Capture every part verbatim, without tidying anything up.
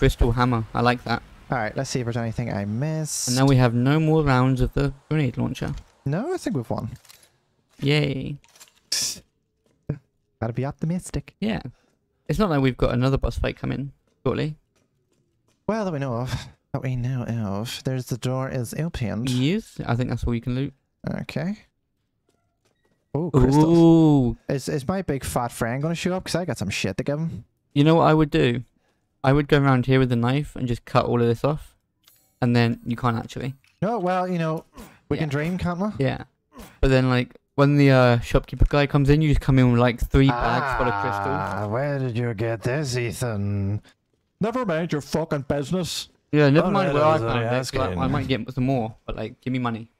crystal hammer. I like that. Alright, let's see if there's anything I missed. And now we have no more rounds of the grenade launcher. No, I think we've won. Yay. Gotta be optimistic. Yeah. It's not like we've got another boss fight coming shortly. Well, that we know of. That we know of. There's the door is opened. Yes, I think that's all you can loot. Okay. Oh, crystals. Ooh. Is, is my big fat friend going to show up? Because I got some shit to give him. You know what I would do? I would go around here with a knife and just cut all of this off. And then you can't actually. No, oh, well, you know, we yeah. can dream, can't we? Yeah. But then, like, when the uh, shopkeeper guy comes in, you just come in with, like, three bags ah, full of crystals. Ah, where did you get this, Ethan? Never mind your fucking business. Yeah, never oh, mind where I found it. I might get some more, but, like, give me money.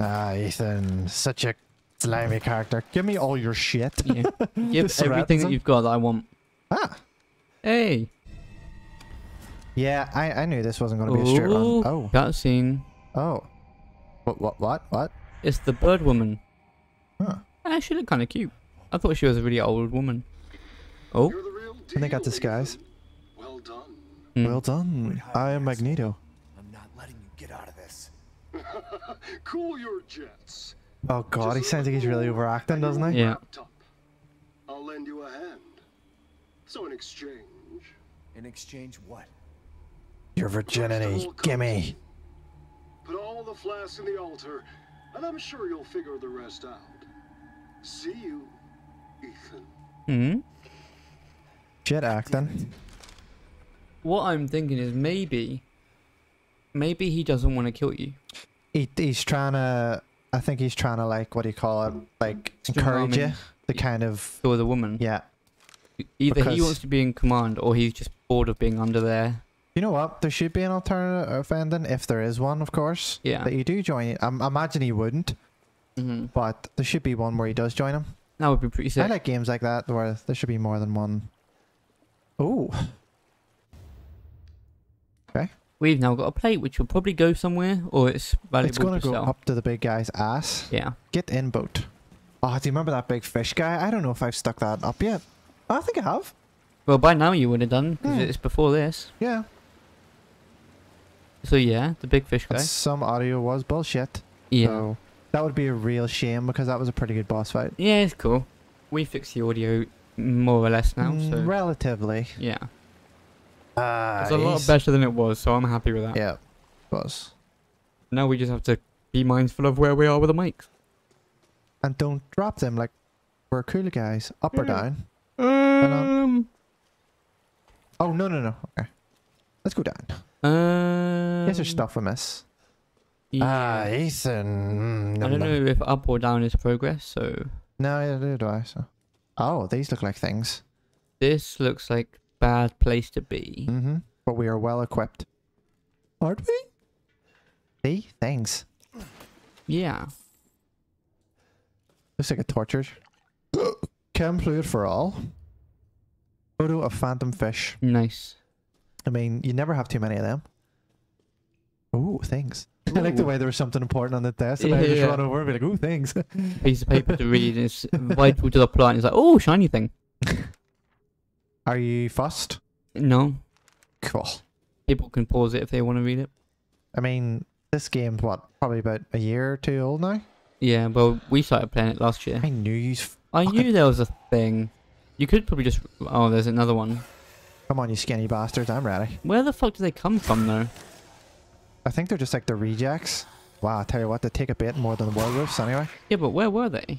Ah, Ethan, such a slimy character. Give me all your shit. Yeah. Give everything that you've got that I want. Ah. Hey. Yeah, I, I knew this wasn't going to be Ooh, a straight run. Oh, cutscene. Oh. What, what, what, what? It's the bird woman. Huh. And she looked kind of cute. I thought she was a really old woman. Oh. The and they got this guys. Well done. Mm. Well done. I am Magneto. I'm not letting you get out of this. Cool your jets. Oh god, he sounds like he's really overacting, doesn't he? Yeah. I'll lend you a hand. So in exchange. In exchange what? Your virginity. Gimme. Put all the flasks in the altar, and I'm sure you'll figure the rest out. See you, Ethan. Hmm. Shit acting. What I'm thinking is maybe maybe he doesn't want to kill you. He, he's trying to, I think he's trying to, like, what do you call it? Like, encourage you. The kind of... Or the woman. Yeah. Either because he wants to be in command or he's just bored of being under there. You know what? There should be an alternative ending, if there is one, of course. Yeah. That you do join. I, I imagine he wouldn't. Mm-hmm. But there should be one where he does join him. That would be pretty sick. I like games like that where there should be more than one. Ooh. Okay. We've now got a plate, which will probably go somewhere, or it's valuable It's going to go sell. Up to the big guy's ass. Yeah. Get in boat. Oh, do you remember that big fish guy? I don't know if I've stuck that up yet. Oh, I think I have. Well, by now you would have done, because hmm. it's before this. Yeah. So yeah, the big fish guy. That's some audio was bullshit. Yeah. So that would be a real shame, because that was a pretty good boss fight. Yeah, it's cool. We fixed the audio more or less now. So. Relatively. Yeah. Uh, it's a lot he's... better than it was, so I'm happy with that. Yeah, it was. Now we just have to be mindful of where we are with the mics. And don't drop them, like, we're cool guys. Up or down? Um. Oh, no, no, no. Okay. Let's go down. Um. Guess there's stuff we miss. Yeah. Ah, Ethan. Mm, I don't no. know if up or down is progress, so... No, neither do I, so... Oh, these look like things. This looks like... bad place to be. Mm-hmm. But we are well equipped. Aren't we? See? Thanks. Yeah. Looks like a tortured. Chem fluid for all. Photo of phantom fish. Nice. I mean, you never have too many of them. Ooh, thanks. Ooh. I like the way there was something important on the desk, and yeah, I just yeah. run over and be like, ooh, thanks. Piece of paper to read is vital to the plot, and it's like, oh, shiny thing. Are you fussed? No. Cool. People can pause it if they want to read it. I mean, this game's what, probably about a year or two old now? Yeah, well, we started playing it last year. I knew you... I knew there was a thing. You could probably just... Oh, there's another one. Come on, you skinny bastards, I'm ready. Where the fuck do they come from, though? I think they're just like the rejects. Wow, I tell you what, they take a bit more than the werewolves anyway. Yeah, but where were they?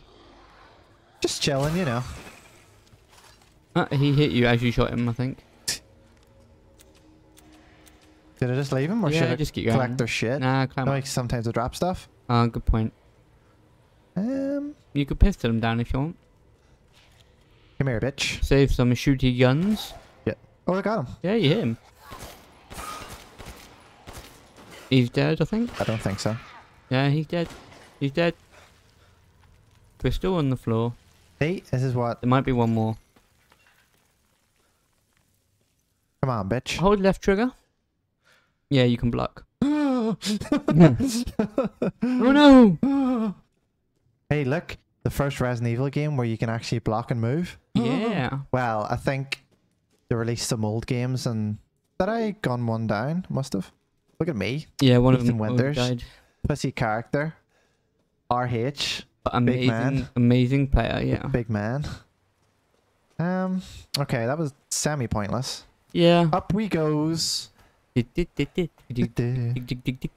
Just chilling, you know. Uh, he hit you as you shot him, I think. Did I just leave him, or yeah, should I just get collect going. Their shit? Nah, climb like sometimes they drop stuff. Ah, uh, good point. Um, you could pistol him down if you want. Come here, bitch. Save some shooty guns. Yeah. Oh, I got him. Yeah, you hit him. He's dead, I think. I don't think so. Yeah, he's dead. He's dead. We're still on the floor. Hey, this is what. There might be one more. Come on, bitch. Hold left trigger. Yeah, you can block. Oh no! Hey, look. The first Resident Evil game where you can actually block and move. Yeah. Well, I think they released some old games and That I gone one down? Must have. Look at me. Yeah, one Ethan of them Winters, died. Pussy character. R H. Amazing, big man. Amazing player, yeah. Big man. Um. Okay, that was semi-pointless. Yeah. Up we goes.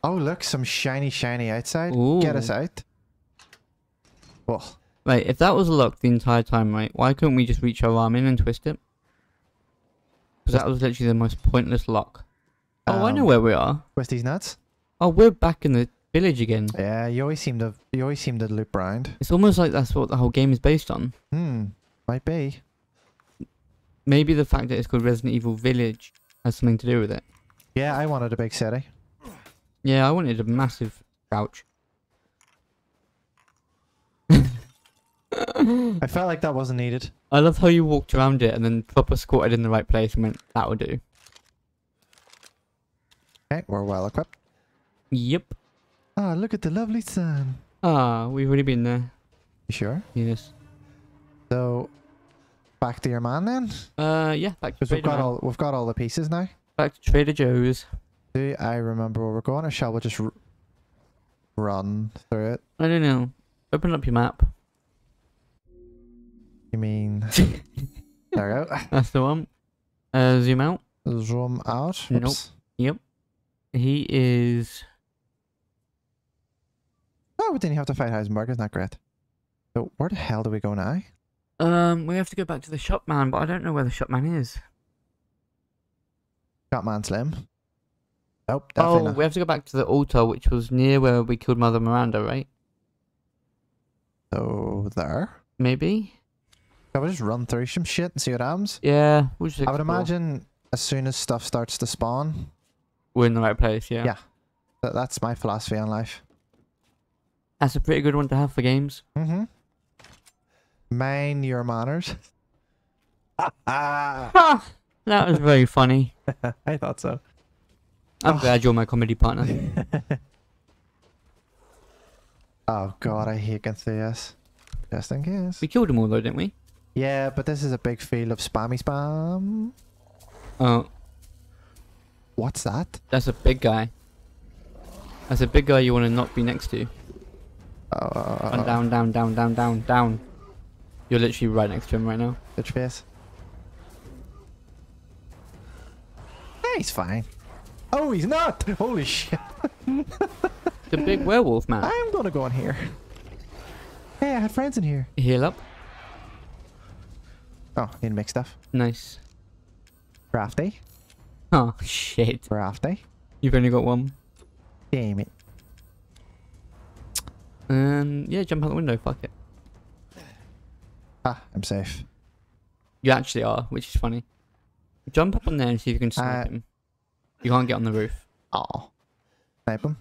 Oh, look, some shiny, shiny outside. Ooh. Get us out. Oh. Right, if that was luck the entire time, right, why couldn't we just reach our arm in and twist it? Because that was literally the most pointless lock. Oh, um, I know where we are. Where's these nuts? Oh, we're back in the village again. Yeah, you always seem to you always seem to loop round. It's almost like that's what the whole game is based on. Hmm, might be. Maybe the fact that it's called Resident Evil Village has something to do with it. Yeah, I wanted a big city. Yeah, I wanted a massive couch. I felt like that wasn't needed. I love how you walked around it and then proper squatted in the right place and went, that'll do. Okay, we're well equipped. Yep. Ah, look at the lovely sun. Ah, we've already been there. You sure? Yes. So, back to your man then? Uh, yeah, back to Trader Joe's. Because we've got all, we've got all the pieces now. Back to Trader Joe's. Do I remember where we're going, or shall we just r run through it? I don't know. Open up your map. You mean... there we go. That's the one. Uh, zoom out. Zoom out. Nope. Yep. He is... Oh, we didn't have to fight Heisenberg. Isn't that great? So, where the hell do we go now? Um, we have to go back to the shopman, but I don't know where the shopman is. Shopman Slim? Nope, definitely not. Oh, we have to go back to the altar, which was near where we killed Mother Miranda, right? So, there? Maybe? I would just run through some shit and see what happens. Yeah, we'll just I would imagine as soon as stuff starts to spawn, we're in the right place. Yeah, yeah, that, that's my philosophy on life. That's a pretty good one to have for games. Mm-hmm. Mind your manners. That was very funny. I thought so. I'm oh. glad you're my comedy partner. Oh God, I hate Gantheus. Just in case. We killed them all though, didn't we? Yeah, but this is a big field of spammy spam. Oh. What's that? That's a big guy. That's a big guy you want to not be next to. Oh. And down, down, down, down, down, down. You're literally right next to him right now. Bitch face. Hey, he's fine. Oh, he's not! Holy shit. The big werewolf man. I'm gonna go in here. Hey, I had friends in here. Heal up. Oh, need to make stuff. Nice. Crafty. Oh, shit. Crafty. You've only got one. Damn it. Um, yeah, jump out the window. Fuck it. Ah, I'm safe. You actually are, which is funny. Jump up on there and see if you can snipe uh, him. You can't get on the roof. Oh. Snipe him?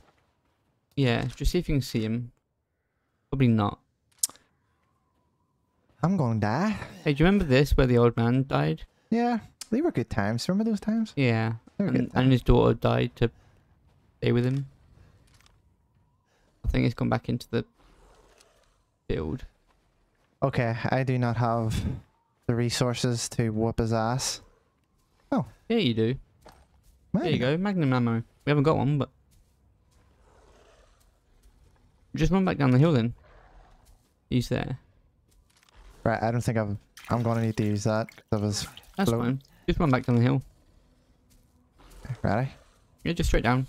Yeah, just see if you can see him. Probably not. I'm going to die. Hey, do you remember this where the old man died? Yeah, they were good times. Remember those times? Yeah, they were and, good times. And his daughter died to stay with him. I think he's gone back into the field. Okay, I do not have the resources to whoop his ass. Oh. Yeah, you do. Magnum. There you go, Magnum ammo. We haven't got one, but... Just run back down the hill then. He's there. Right, I don't think I've, I'm going to need to use that. That was That's floating. fine. Just run back down the hill. Ready? Yeah, just straight down.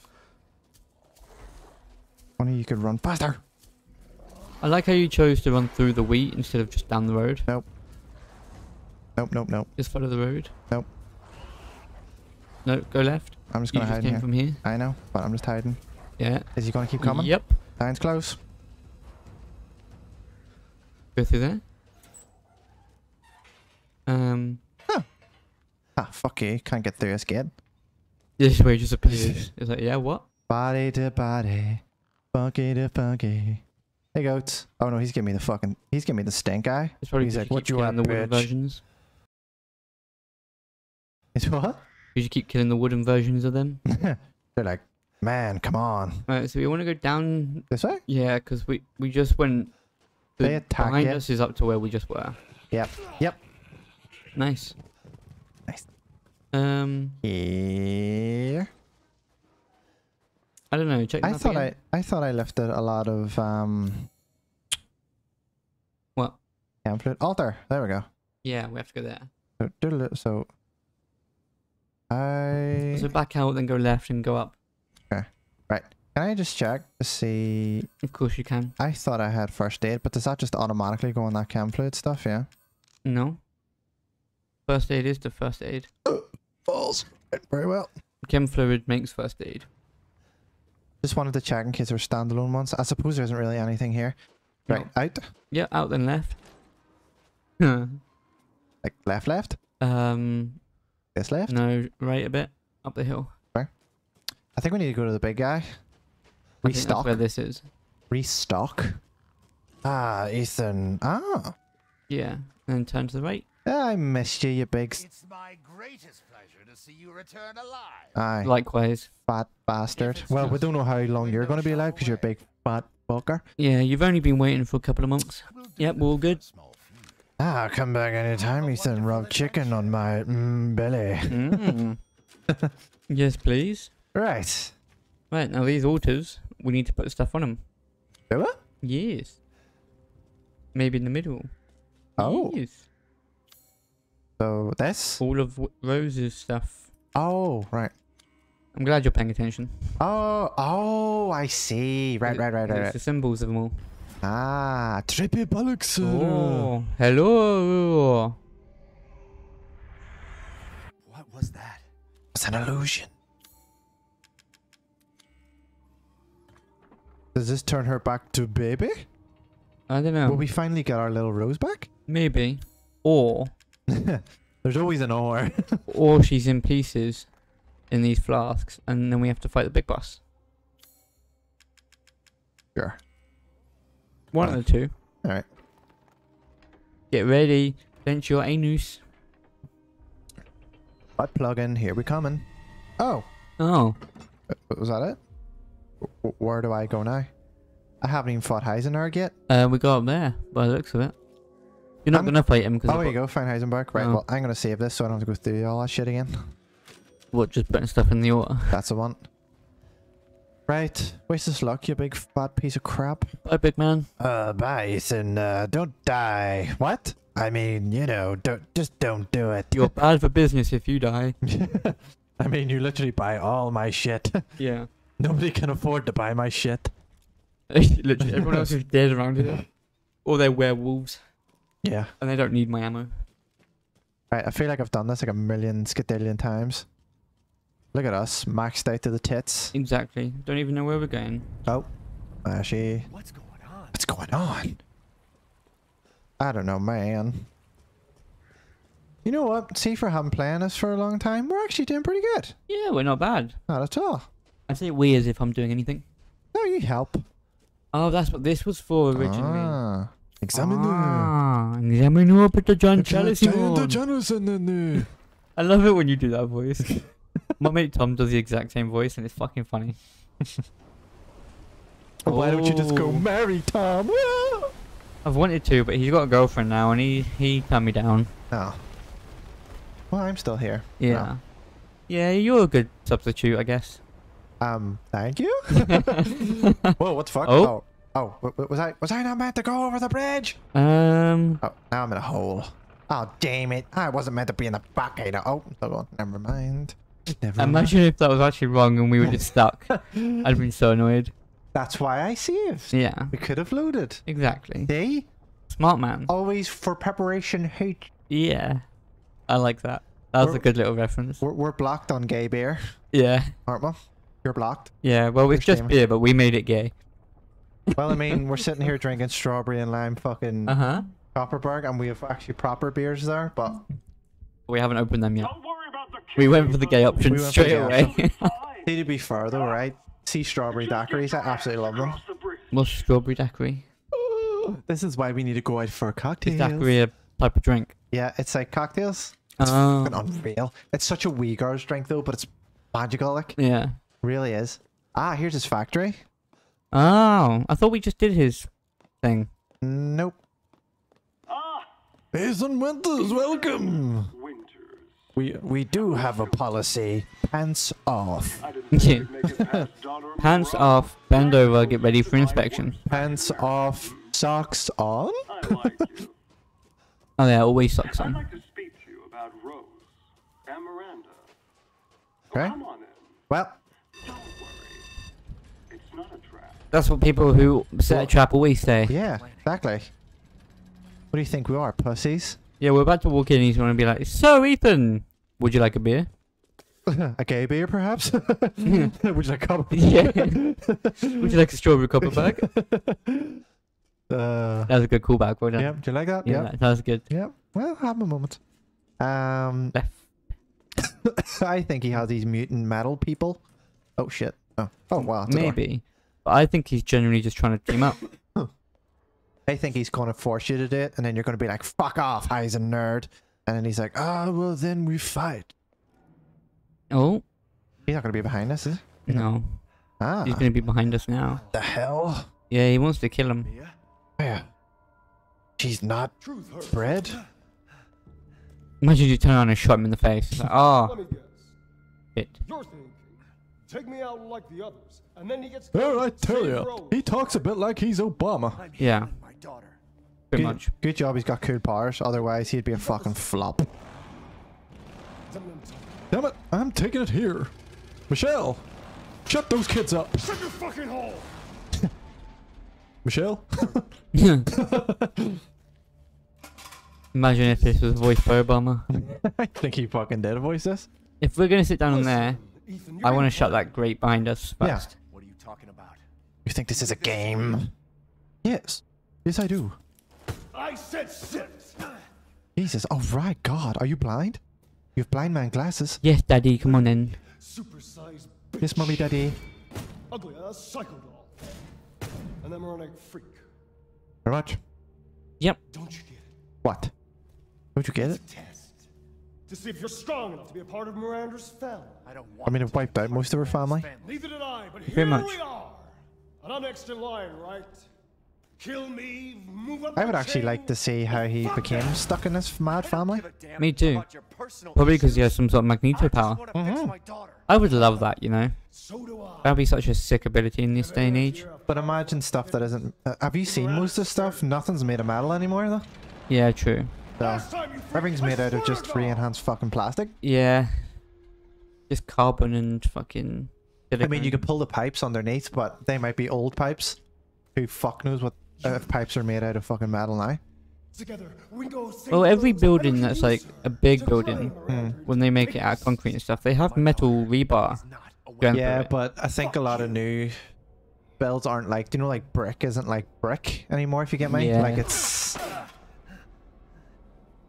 One of you could run faster. I like how you chose to run through the wheat instead of just down the road. Nope. Nope, nope, nope. Just follow the road. Nope. No, go left. I'm just going to hide in here. From here. I know, but I'm just hiding. Yeah. Is he going to keep coming? Yep. Time's close. Go through there. Um. Huh. Ah, fuck you. Can't get through this gate. This is where he just appears. It's like, yeah, what? Body to body. Funky to funky. Hey, goats. Oh, no, he's giving me the fucking... He's giving me the stink eye. It's probably he's like, what you want, the wooden versions. It's what? Because you keep killing the wooden versions of them. They're like, man, come on. Right, so we want to go down... This way? Yeah, because we, we just went... They attack Behind yet. us is up to where we just were. Yep. Yep. Nice. Nice. Um. Here. I don't know. Check. I thought again. I I thought I left a lot of um. What? Pamphlet altar. There we go. Yeah, we have to go there. So, doodle, so I. So back out, then go left and go up. Okay. Right. Can I just check to see? Of course you can. I thought I had first aid, but does that just automatically go on that chem fluid stuff? Yeah. No. First aid is the first aid. Uh, balls. Very well. Chem fluid makes first aid. Just wanted to check in case there were standalone ones. I suppose there isn't really anything here. Right, no. Out. Yeah, out and left. Like left, left. Um. This left. No, right a bit up the hill. Right. I think we need to go to the big guy. Restock. I think that's where this is. Restock. Ah, Ethan. Ah. Yeah, and turn to the right. I missed you, you big. It's my greatest pleasure to see you return alive. Aye. Likewise. Fat bastard. Well, we don't know how long you're going to be alive because you're a big fat fucker. Yeah, you've only been waiting for a couple of months. Yep, we're all good. Ah, I'll come back anytime, Ethan. Rub chicken on my mm, belly. Mm. Yes, please. Right. Right, now these altars, we need to put stuff on them. Do it? Yes. Maybe in the middle. Oh. Yes. So this? All of Rose's stuff. Oh, right. I'm glad you're paying attention. Oh, oh, I see. Right, it, right, right, right. It's right. The symbols of them all. Ah, trippy bollocks. Oh, hello. What was that? It's an illusion. Does this turn her back to baby? I don't know. Will we finally get our little Rose back? Maybe. Or... There's always an or. Or she's in pieces in these flasks, and then we have to fight the big boss. Sure. One of the two. Alright. Get ready. Vent your anus. Butt plug in. Here we coming. Oh. Oh. Was that it? Where do I go now? I haven't even fought Heisenberg yet. Uh, we got up there, by the looks of it. You're not I'm, gonna fight him because. Oh, there you go, find Heisenberg. Right, oh. Well, I'm gonna save this so I don't have to go through all that shit again. What, just putting stuff in the water? That's the one. Right, waste this luck, you big fat piece of crap. Bye, big man. Uh, bye, Ethan. Uh, don't die. What? I mean, you know, don't just don't do it. You're bad for business if you die. I mean, you literally buy all my shit. Yeah. Nobody can afford to buy my shit. Literally, everyone else is dead around here. Or they're werewolves. Yeah. And they don't need my ammo. Right, I feel like I've done this like a million skadillion times. Look at us, maxed out to the tits. Exactly. Don't even know where we're going. Oh. Uh, she... What's going on? What's going on? I don't know, man. You know what? See, for having playing this for a long time, we're actually doing pretty good. Yeah, we're not bad. Not at all. I say we as if I'm doing anything. No, you help. Oh, that's what this was for originally. Ah. Examiner. Ah, examiner, Peter John Chalice. I love it when you do that voice. My mate Tom does the exact same voice and it's fucking funny. Oh, why don't you just go marry Tom? I've wanted to, but he's got a girlfriend now and he, he cut me down. Oh. Well, I'm still here. Yeah. No. Yeah, you're a good substitute, I guess. Um, thank you? Whoa, what the fuck? Oh. Oh. Oh, was I was I not meant to go over the bridge? Um. Oh, now I'm in a hole. Oh, damn it! I wasn't meant to be in the back either. Oh, never mind. Never Imagine mind. If that was actually wrong and we were just stuck. I'd been so annoyed. That's why I saved. Yeah. We could have loaded. Exactly. See? Smart man. Always for preparation. Hate. Yeah. I like that. That was we're, a good little reference. We're, we're blocked on gay beer. Yeah. Aren't we? You're blocked. Yeah. Well, it's just beer, but we made it gay. Well, I mean, we're sitting here drinking strawberry and lime fucking uh-huh. Copperberg, and we have actually proper beers there, but... We haven't opened them yet. Don't worry about the we went for the gay option we straight away. Need to be further, right? See strawberry daiquiris, I absolutely love them. What's strawberry daiquiri? Ooh, this is why we need to go out for cocktails. Is daiquiri a type of drink? Yeah, it's like cocktails. It's oh. fucking unreal. It's such a wee girl's drink, though, but it's magical, like. Yeah. Really is. Ah, here's his factory. Oh, I thought we just did his thing. Nope. Ah, Hazen Winters, welcome. Winters. We we do have a policy. Pants off. Yeah. Pants off. Bend over. Get ready for inspection. Pants off. Socks on. Oh yeah, always socks on. I'd like to speak to you about Rose and Miranda. Okay. Come on in. Well. Don't worry. It's not a trap. That's what people who set a trap always say. Yeah, exactly. What do you think we are, pussies? Yeah, we're about to walk in and he's going to be like, so Ethan, would you like a beer? A gay beer, perhaps? Would you like a cup? Yeah. Would you like a strawberry copper bag? Uh, that was a good callback, wasn't it? Yeah, do you like that? Yeah, yep. That was good. Yeah, well, have a moment. Um, I think he has these mutant metal people. Oh, shit. Oh, oh wow. Maybe. But I think he's generally just trying to team up. I think he's going to force you to do it, and then you're going to be like, fuck off, Heisen nerd. And then he's like, oh, well, then we fight. Oh. He's not going to be behind us, is he? No. Ah. He's going to be behind us now. The hell? Yeah, he wants to kill him. Yeah. She's not bred? Imagine you turn around and shot him in the face. Like, oh. Let me guess. Shit. You're thinking, take me out like the others, and then he gets... Oh, I tell you. He talks a bit like he's Obama. Yeah. Daughter. Pretty good, much. Good job he's got cool powers, otherwise he'd be a fucking flop. Damn it, I'm taking it here. Michelle! Shut those kids up! Shut your fucking hole! Michelle? Imagine if this was voiced by Obama. I think he fucking did voice this. If we're gonna sit down on there, Ethan, I wanna shut that grate behind us fast. Yeah. What are you talking about? You think this is a game? Yes. Yes, I do. I said shit. Jesus, oh right, God, are you blind? You have blind man glasses. Yes, Daddy, come on in. Supersized bitch. Yes, Mommy, Daddy. Ugly ass psycho doll. An emeronic freak. Very much. Yep. Don't you get it? What? Don't you get it? It's a test. To see if you're strong enough to be a part of Miranda's family. I don't want I mean, I've wiped out most of her family. Neither did I, but here much. we are. And I'm next in line, right? Kill me, move up I would actually like to see how he became stuck in this mad family. Me too. Probably because he has some sort of Magneto power. Mm-hmm. I would love that, you know. That would be such a sick ability in this day and age. But imagine stuff that isn't... Uh, have you seen most of the stuff? Nothing's made of metal anymore, though. Yeah, true. So, everything's made out of just free enhanced fucking plastic. Yeah. Just carbon and fucking... I mean, you could pull the pipes underneath, but they might be old pipes. Who fuck knows what... Uh, if pipes are made out of fucking metal now. Well, every building that's like a big building, mm. when they make it out of concrete and stuff, they have metal rebar. Yeah, but I think a lot of new builds aren't like, do you know, like brick isn't like brick anymore, if you get me? Yeah. Like it's...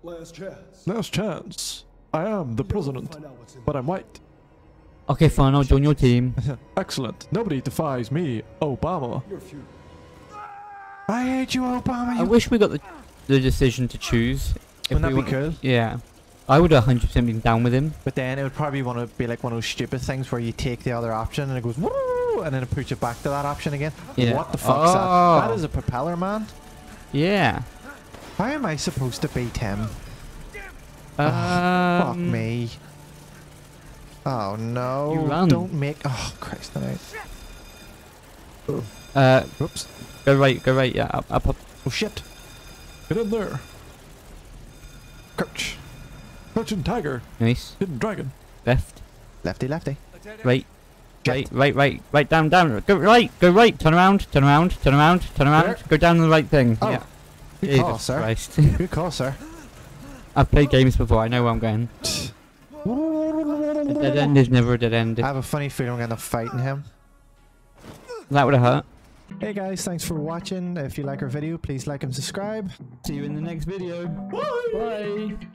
Last chance. Last chance. I am the president, but I'm white. Okay, fine, I'll join your team. Excellent. Nobody defies me, Obama. I hate you, Obama. You I wish we got the, the decision to choose. Wouldn't that we be cool? Yeah. I would one hundred percent be down with him. But then it would probably want to be like one of those stupid things where you take the other option and it goes woo, and then it puts you back to that option again. Yeah. What the fuck's oh. that? That is a propeller, man. Yeah. How am I supposed to beat him? Um, oh, fuck me. Oh no. You run. Don't make... Oh, Christ. Oh. Uh, Oops. Go right, go right, yeah, up, up, up. Oh shit! Get in there! Crouch! Crouch and tiger! Nice. Hidden dragon! Left. Lefty, lefty. Right. Shit. Right, right, right, right, down, down. Go right, go right, turn around, turn around, turn around, turn around. Where? Go down the right thing. Oh. Yeah. Good Jesus call, sir. Christ. Good call, sir. I've played games before, I know where I'm going. A dead end is never a dead end. I have a funny feeling I'm gonna fight in him. That would have hurt. Hey guys, thanks for watching. If you like our video, please like and subscribe. See you in the next video. Bye! Bye.